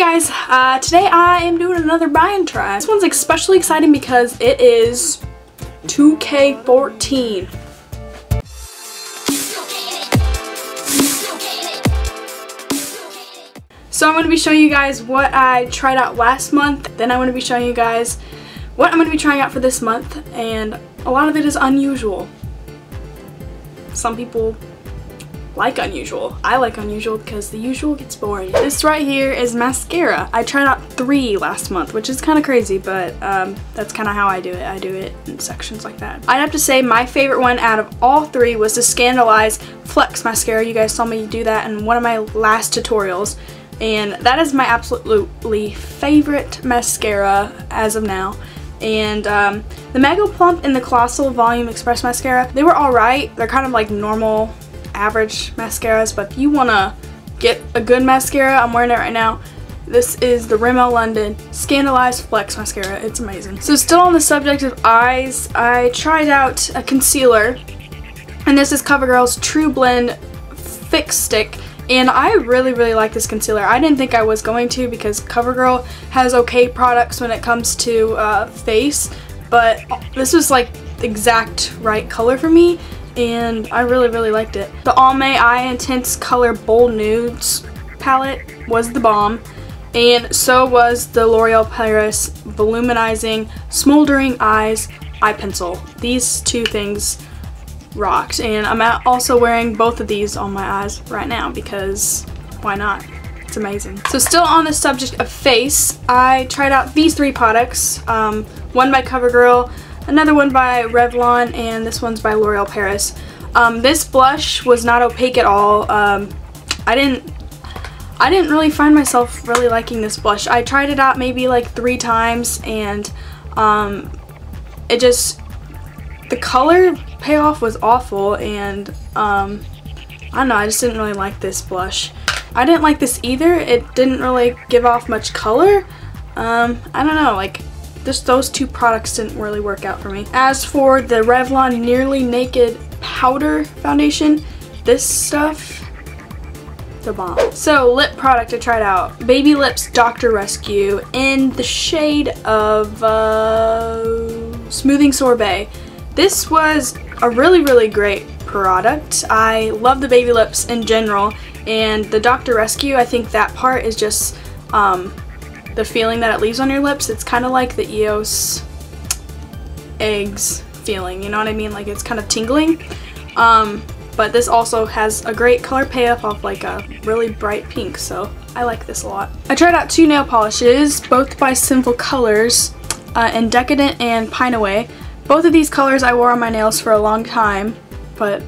guys, today I am doing another buy and try. This one's especially exciting because it is 2K14. So I'm going to be showing you guys what I tried out last month, then I'm going to be showing you guys what I'm going to be trying out for this month, and a lot of it is unusual. Some people like unusual. I like unusual because the usual gets boring. This right here is mascara. I tried out 3 last month, which is kind of crazy, but that's kind of how I do it. I do it in sections like that. I'd have to say my favorite one out of all 3 was the Scandaleyes Flex mascara. You guys saw me do that in one of my last tutorials. And that is my absolutely favorite mascara as of now. And the Mega Plump and the Colossal Volume Express mascara, they were alright. They're kind of like normal, average mascaras, but if you want to get a good mascara, I'm wearing it right now. This is the Rimmel London Scandaleyes Flex mascara. It's amazing. So still on the subject of eyes, I tried out a concealer, and this is CoverGirl's True Blend Fix Stick. And I really like this concealer. I didn't think I was going to because CoverGirl has okay products when it comes to face, but this was like the exact right color for me, and I really liked it. The Almay Eye Intense Color Bold Nudes palette was the bomb, and so was the L'Oreal Paris Voluminizing Smoldering Eyes Eye Pencil. These two things rocked, and I'm also wearing both of these on my eyes right now because why not? It's amazing. So still on the subject of face, I tried out these 3 products, one by CoverGirl, another one by Revlon, and this one's by L'Oreal Paris. This blush was not opaque at all. I didn't really find myself really liking this blush. I tried it out maybe like 3 times, and it just, the color payoff was awful, and I don't know, I just didn't really like this blush. I didn't like this either. It didn't really give off much color. I don't know, like just those 2 products didn't really work out for me. As for the Revlon Nearly Naked Powder Foundation, this stuff, the bomb. So lip product I tried out, Baby Lips Dr. Rescue in the shade of Smoothing Sorbet. This was a really great product. I love the Baby Lips in general, and the Dr. Rescue, I think that part is just the feeling that it leaves on your lips. It's kind of like the Eos eggs feeling, you know what I mean? Like it's kind of tingling, but this also has a great color payoff of like a really bright pink, so I like this a lot. I tried out 2 nail polishes, both by Simple Colors, in Decadent and Pine Away. Both of these colors I wore on my nails for a long time, but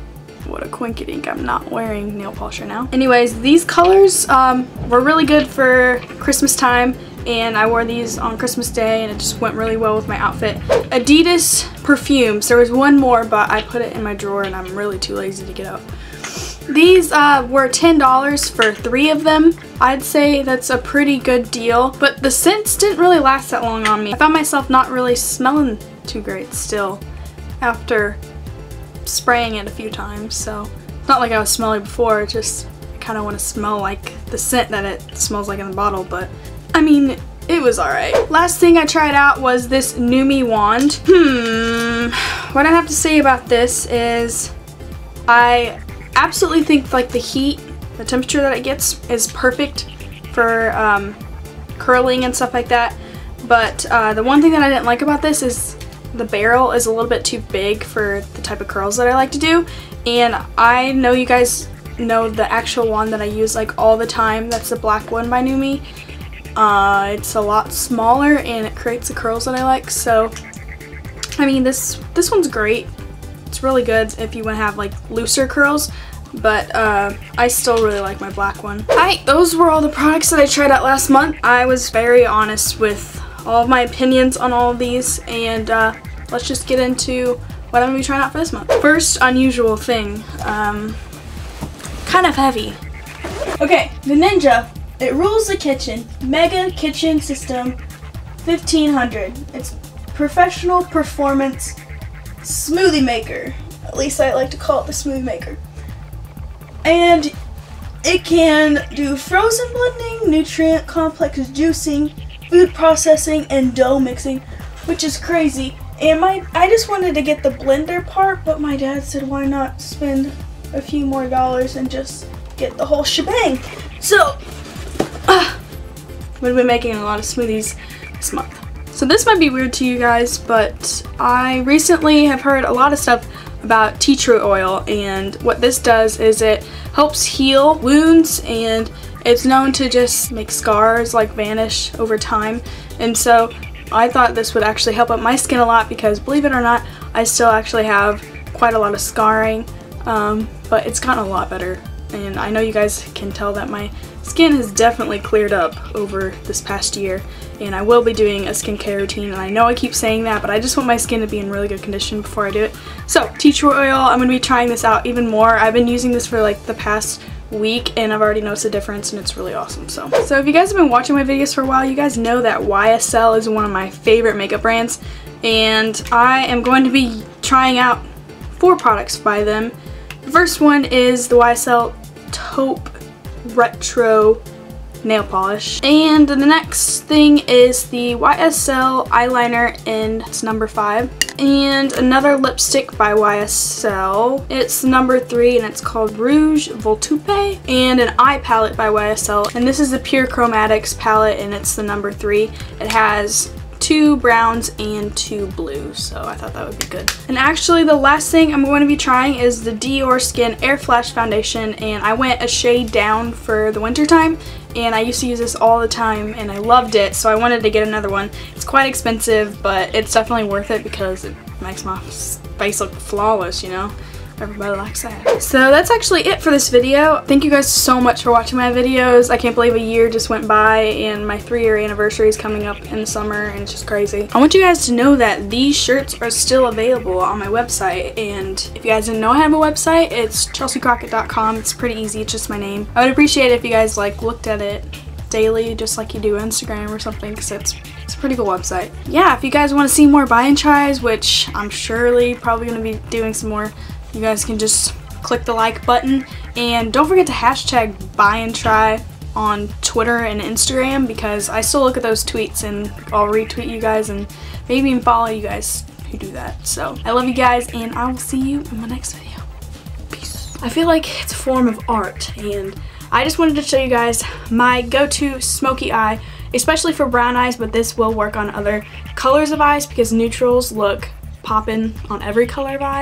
what a coinkydink, I'm not wearing nail polish right now. Anyways, these colors were really good for Christmas time, and I wore these on Christmas Day, and it just went really well with my outfit. Adidas perfumes, there was one more, but I put it in my drawer and I'm really too lazy to get up. These were $10 for 3 of them. I'd say that's a pretty good deal, but the scents didn't really last that long on me. I found myself not really smelling too great still after spraying it a few times, so it's not like I was smelling before, just kind of want to smell like the scent that it smells like in the bottle, but I mean, it was alright. Last thing I tried out was this NuMe wand. What I have to say about this is I absolutely think like the heat, the temperature that it gets is perfect for curling and stuff like that, but the one thing that I didn't like about this is the barrel is a little bit too big for the type of curls that I like to do, and I know you guys know the actual wand that I use like all the time, that's the black one by NuMe. It's a lot smaller and it creates the curls that I like, so I mean this one's great. It's really good if you want to have like looser curls, but I still really like my black one. Alright, those were all the products that I tried out last month. I was very honest with all of my opinions on all of these, and let's just get into what I'm going to be trying out for this month. First unusual thing, kind of heavy. Okay, the Ninja, it rules the kitchen, Mega Kitchen System 1500. It's professional performance smoothie maker, at least I like to call it the smoothie maker. And It can do frozen blending, nutrient complex juicing, food processing, and dough mixing, which is crazy. And I just wanted to get the blender part, but my dad said why not spend a few more dollars and just get the whole shebang. So we've been making a lot of smoothies this month. So this might be weird to you guys, but I recently have heard a lot of stuff about tea tree oil, and what this does is it helps heal wounds, and it's known to just make scars like vanish over time. And so I thought this would actually help out my skin a lot, because believe it or not, I still actually have quite a lot of scarring, but it's gotten a lot better. And I know you guys can tell that my skin has definitely cleared up over this past year, and I will be doing a skincare routine, and I know I keep saying that, but I just want my skin to be in really good condition before I do it. So tea tree oil, I'm going to be trying this out even more. I've been using this for like the past week, and I've already noticed a difference, and it's really awesome. So if you guys have been watching my videos for a while, you guys know that YSL is one of my favorite makeup brands, and I am going to be trying out 4 products by them. The first one is the YSL Taupe Retro nail polish, and the next thing is the YSL eyeliner in it's number 5, and another lipstick by YSL, it's number 3, and it's called Rouge Volupté, and an eye palette by YSL, and this is the Pure Chromatics palette, and it's the number 3. It has 2 browns and 2 blues, so I thought that would be good. And actually the last thing I'm going to be trying is the Dior Skin Air Flash Foundation, and I went a shade down for the winter time, and I used to use this all the time and I loved it, so I wanted to get another one. It's quite expensive, but it's definitely worth it because it makes my face look flawless, you know? Everybody likes that. So that's actually it for this video. Thank you guys so much for watching my videos. I can't believe a year just went by, and my 3-year anniversary is coming up in the summer, and it's just crazy. I want you guys to know that these shirts are still available on my website, and if you guys didn't know I have a website, it's ChelseaCrockett.com. It's pretty easy, it's just my name. I would appreciate it if you guys like looked at it daily, just like you do Instagram or something, because it's a pretty cool website. Yeah, if you guys want to see more buy and tries, which I'm surely probably going to be doing some more, you guys can just click the like button, and don't forget to hashtag buy and try on Twitter and Instagram, because I still look at those tweets, and I'll retweet you guys and maybe even follow you guys who do that. So I love you guys, and I will see you in my next video. Peace. I feel like it's a form of art, and I just wanted to show you guys my go-to smoky eye, especially for brown eyes, but this will work on other colors of eyes because neutrals look poppin' on every color of eye.